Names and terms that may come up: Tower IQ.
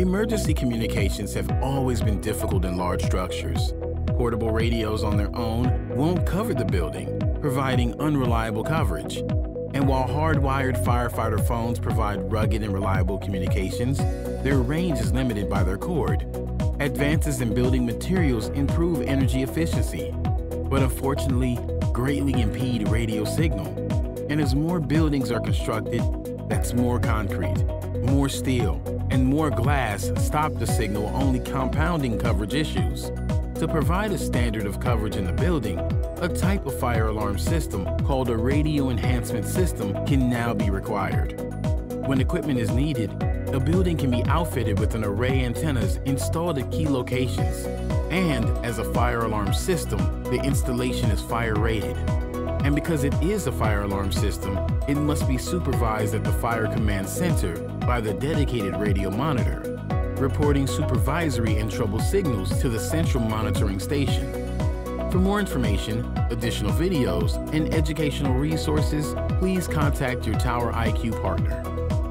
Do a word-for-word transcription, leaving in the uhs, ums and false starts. Emergency communications have always been difficult in large structures. Portable radios on their own won't cover the building, providing unreliable coverage. And while hardwired firefighter phones provide rugged and reliable communications, their range is limited by their cord. Advances in building materials improve energy efficiency, but unfortunately greatly impede radio signal. And as more buildings are constructed, that's more concrete, more steel, and more glass stop the signal, only compounding coverage issues. To provide a standard of coverage in the building, a type of fire alarm system called a radio enhancement system can now be required. When equipment is needed, a building can be outfitted with an array of antennas installed at key locations. And as a fire alarm system, the installation is fire rated. And because it is a fire alarm system, it must be supervised at the Fire Command Center by the dedicated radio monitor, reporting supervisory and trouble signals to the central monitoring station. For more information, additional videos, and educational resources, please contact your Tower I Q partner.